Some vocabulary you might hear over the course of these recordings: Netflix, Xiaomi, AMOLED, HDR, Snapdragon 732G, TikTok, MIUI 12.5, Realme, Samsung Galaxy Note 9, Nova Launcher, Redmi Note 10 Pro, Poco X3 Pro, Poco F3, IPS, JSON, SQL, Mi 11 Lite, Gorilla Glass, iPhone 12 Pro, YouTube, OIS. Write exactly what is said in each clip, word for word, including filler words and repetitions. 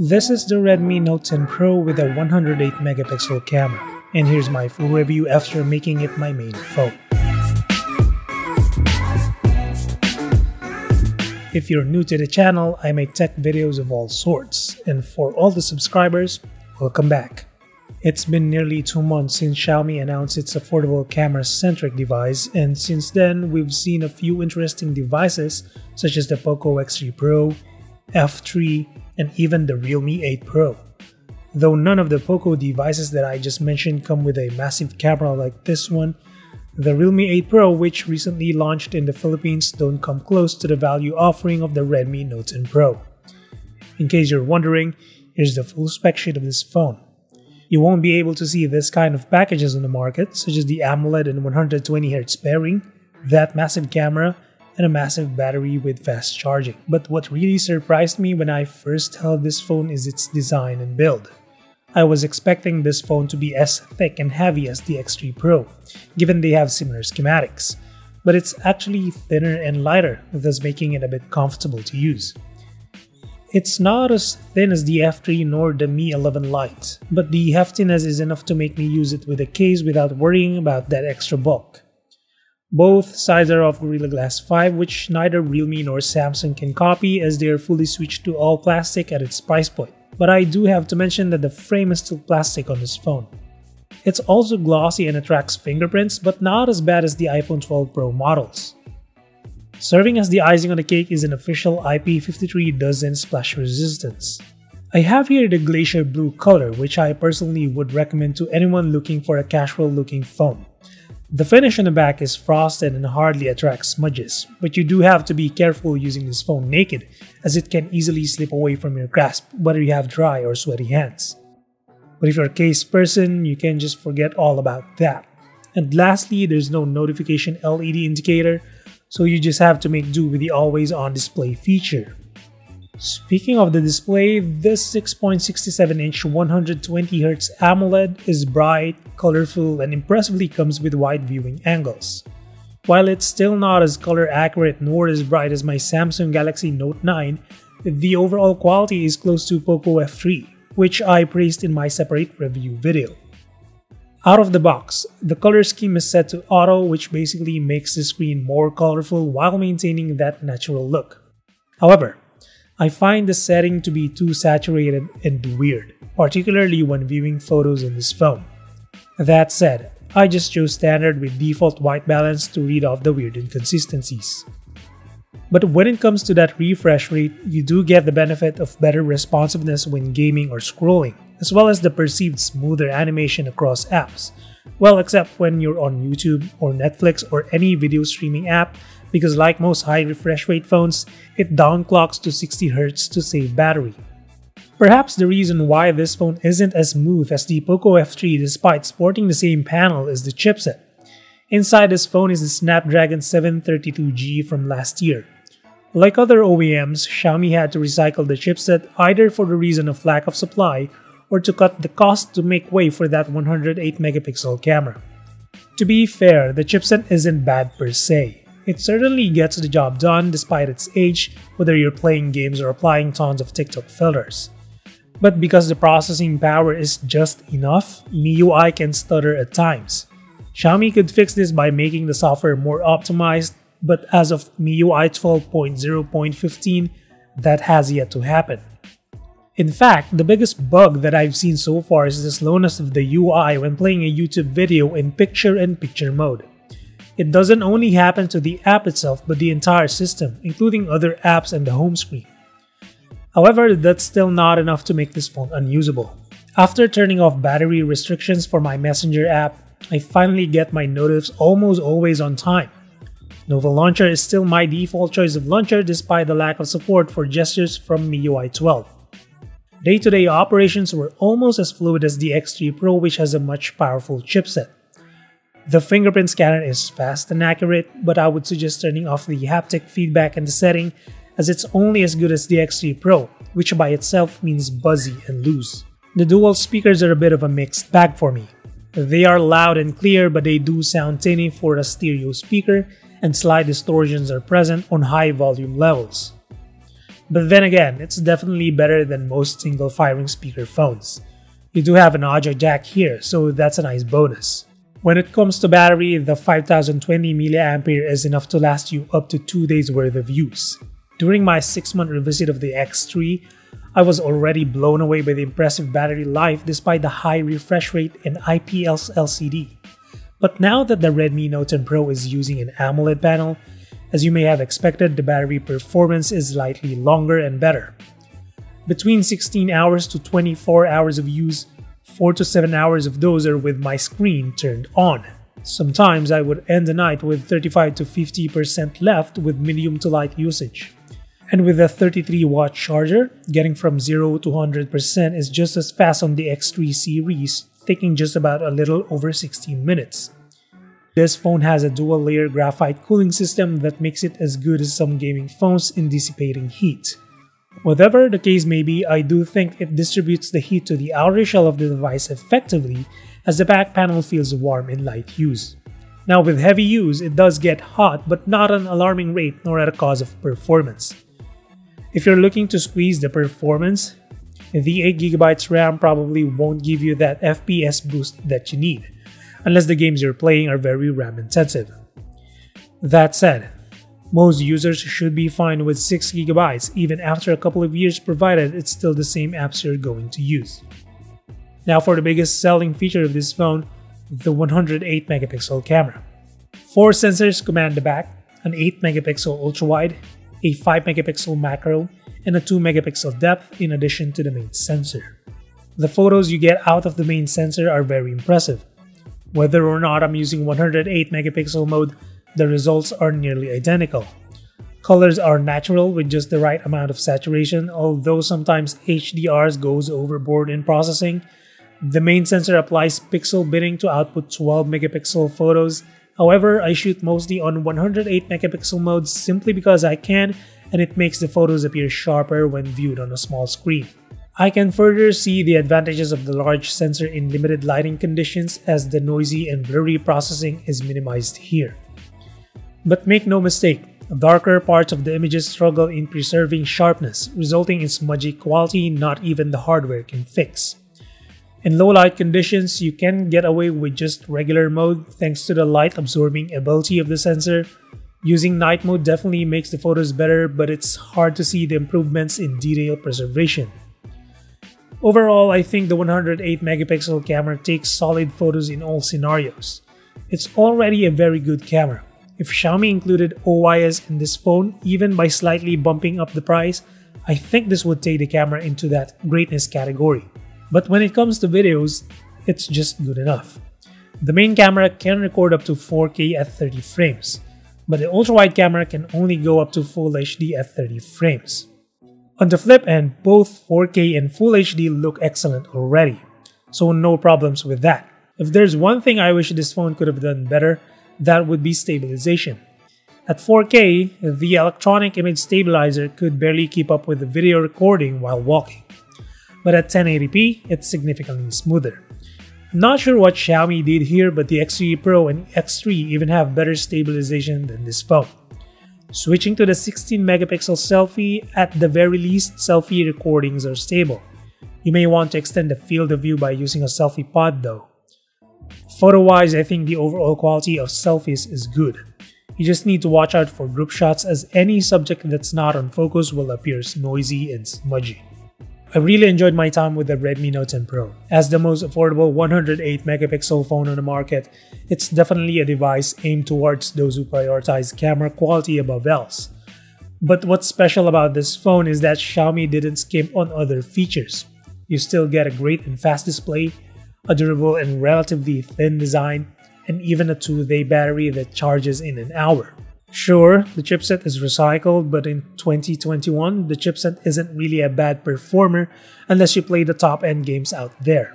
This is the Redmi Note ten Pro with a one hundred eight megapixel camera, and here's my full review after making it my main phone. If you're new to the channel, I make tech videos of all sorts, and for all the subscribers, welcome back. It's been nearly two months since Xiaomi announced its affordable camera-centric device, and since then we've seen a few interesting devices such as the Poco X three Pro, F three, and even the Realme eight Pro. Though none of the Poco devices that I just mentioned come with a massive camera like this one, the Realme eight Pro, which recently launched in the Philippines, don't come close to the value offering of the Redmi Note ten Pro. In case you're wondering, here's the full spec sheet of this phone. You won't be able to see this kind of packages on the market, such as the AMOLED and one hundred twenty hertz pairing, that massive camera, and a massive battery with fast charging. But what really surprised me when I first held this phone is its design and build. I was expecting this phone to be as thick and heavy as the X three Pro, given they have similar schematics, but it's actually thinner and lighter, thus making it a bit comfortable to use. It's not as thin as the F three nor the Mi eleven Lite, but the heftiness is enough to make me use it with a case without worrying about that extra bulk. Both sides are of Gorilla Glass five, which neither Realme nor Samsung can copy as they are fully switched to all plastic at its price point. But I do have to mention that the frame is still plastic on this phone. It's also glossy and attracts fingerprints, but not as bad as the iPhone twelve Pro models. Serving as the icing on the cake is an official I P five three dozen splash resistance. I have here the glacier blue color, which I personally would recommend to anyone looking for a casual looking phone. The finish on the back is frosted and hardly attracts smudges, but you do have to be careful using this phone naked, as it can easily slip away from your grasp whether you have dry or sweaty hands. But if you're a case person, you can just forget all about that. And lastly, there's no notification L E D indicator, so you just have to make do with the always-on display feature. Speaking of the display, this six point six seven inch one hundred twenty hertz AMOLED is bright, colorful, and impressively comes with wide viewing angles. While it's still not as color accurate nor as bright as my Samsung Galaxy Note nine, the overall quality is close to Poco F three, which I praised in my separate review video. Out of the box, the color scheme is set to auto, which basically makes the screen more colorful while maintaining that natural look. However, I find the setting to be too saturated and weird, particularly when viewing photos in this phone. That said, I just chose standard with default white balance to read off the weird inconsistencies. But when it comes to that refresh rate, you do get the benefit of better responsiveness when gaming or scrolling, as well as the perceived smoother animation across apps. Well, except when you're on YouTube or Netflix or any video streaming app, because like most high refresh rate phones, it downclocks to sixty hertz to save battery. Perhaps the reason why this phone isn't as smooth as the Poco F three despite sporting the same panel is the chipset. Inside this phone is the Snapdragon seven thirty-two G from last year. Like other O E Ms, Xiaomi had to recycle the chipset either for the reason of lack of supply or to cut the cost to make way for that one hundred eight megapixel camera. To be fair, the chipset isn't bad per se. It certainly gets the job done despite its age, whether you're playing games or applying tons of TikTok filters. But because the processing power is just enough, M I U I can stutter at times. Xiaomi could fix this by making the software more optimized, but as of M I U I twelve point oh point fifteen, that has yet to happen. In fact, the biggest bug that I've seen so far is the slowness of the U I when playing a YouTube video in picture-in-picture mode. It doesn't only happen to the app itself, but the entire system, including other apps and the home screen. However, that's still not enough to make this phone unusable. After turning off battery restrictions for my Messenger app, I finally get my notifs almost always on time. Nova Launcher is still my default choice of launcher despite the lack of support for gestures from M I U I twelve. Day-to-day operations were almost as fluid as the X three Pro, which has a much powerful chipset. The fingerprint scanner is fast and accurate, but I would suggest turning off the haptic feedback in the setting as it's only as good as the X three Pro, which by itself means buzzy and loose. The dual speakers are a bit of a mixed bag for me. They are loud and clear, but they do sound tinny for a stereo speaker, and slight distortions are present on high volume levels. But then again, it's definitely better than most single firing speaker phones. You do have an audio jack here, so that's a nice bonus. When it comes to battery, the five thousand twenty milliamp hours is enough to last you up to two days worth of use. During my six month revisit of the X three, I was already blown away by the impressive battery life despite the high refresh rate and I P S L C D. But now that the Redmi Note ten Pro is using an AMOLED panel, as you may have expected, the battery performance is slightly longer and better. Between sixteen hours to twenty-four hours of use, four to seven hours of those are with my screen turned on. Sometimes I would end the night with thirty-five to fifty percent left with medium to light usage. And with a thirty-three watt charger, getting from zero to one hundred percent is just as fast on the X three series, taking just about a little over sixteen minutes. This phone has a dual-layer graphite cooling system that makes it as good as some gaming phones in dissipating heat. Whatever the case may be, I do think it distributes the heat to the outer shell of the device effectively, as the back panel feels warm in light use. Now with heavy use, it does get hot, but not an alarming rate nor at a cost of performance. If you're looking to squeeze the performance, the eight gigabyte RAM probably won't give you that F P S boost that you need, unless the games you're playing are very RAM intensive. That said, most users should be fine with six gigabytes even after a couple of years, provided it's still the same apps you're going to use. Now for the biggest selling feature of this phone, the one hundred eight megapixel camera. Four sensors command the back: an eight megapixel ultra-wide, a five megapixel macro, and a two megapixel depth in addition to the main sensor. The photos you get out of the main sensor are very impressive. Whether or not I'm using one hundred eight megapixel mode, the results are nearly identical. Colors are natural with just the right amount of saturation, although sometimes H D Rs goes overboard in processing. The main sensor applies pixel binning to output twelve megapixel photos. However, I shoot mostly on one hundred eight megapixel mode simply because I can, and it makes the photos appear sharper when viewed on a small screen. I can further see the advantages of the large sensor in limited lighting conditions, as the noisy and blurry processing is minimized here. But make no mistake, darker parts of the images struggle in preserving sharpness, resulting in smudgy quality not even the hardware can fix. In low light conditions, you can get away with just regular mode thanks to the light absorbing ability of the sensor. Using night mode definitely makes the photos better, but it's hard to see the improvements in detail preservation. Overall, I think the one hundred eight megapixel camera takes solid photos in all scenarios. It's already a very good camera. If Xiaomi included O I S in this phone, even by slightly bumping up the price, I think this would take the camera into that greatness category. But when it comes to videos, it's just good enough. The main camera can record up to four K at thirty frames, but the ultra-wide camera can only go up to Full H D at thirty frames. On the flip end, both four K and Full H D look excellent already, so no problems with that. If there's one thing I wish this phone could have done better, that would be stabilization. At four K, the electronic image stabilizer could barely keep up with the video recording while walking. But at ten eighty p, it's significantly smoother. I'm not sure what Xiaomi did here, but the X three Pro and X three even have better stabilization than this phone. Switching to the sixteen megapixel selfie, at the very least, selfie recordings are stable. You may want to extend the field of view by using a selfie pod though. Photo-wise, I think the overall quality of selfies is good. You just need to watch out for group shots, as any subject that's not on focus will appear noisy and smudgy. I really enjoyed my time with the Redmi Note ten Pro. As the most affordable one hundred eight megapixel phone on the market, it's definitely a device aimed towards those who prioritize camera quality above else. But what's special about this phone is that Xiaomi didn't skimp on other features. You still get a great and fast display, a durable and relatively thin design, and even a two day battery that charges in an hour. Sure, the chipset is recycled, but in twenty twenty-one, the chipset isn't really a bad performer unless you play the top-end games out there.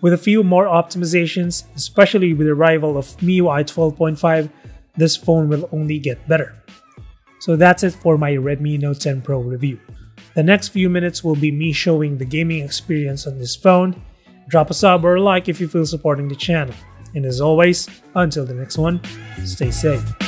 With a few more optimizations, especially with the arrival of M I U I twelve point five, this phone will only get better. So that's it for my Redmi Note ten Pro review. The next few minutes will be me showing the gaming experience on this phone. Drop a sub or a like if you feel supporting the channel. And as always, until the next one, stay safe.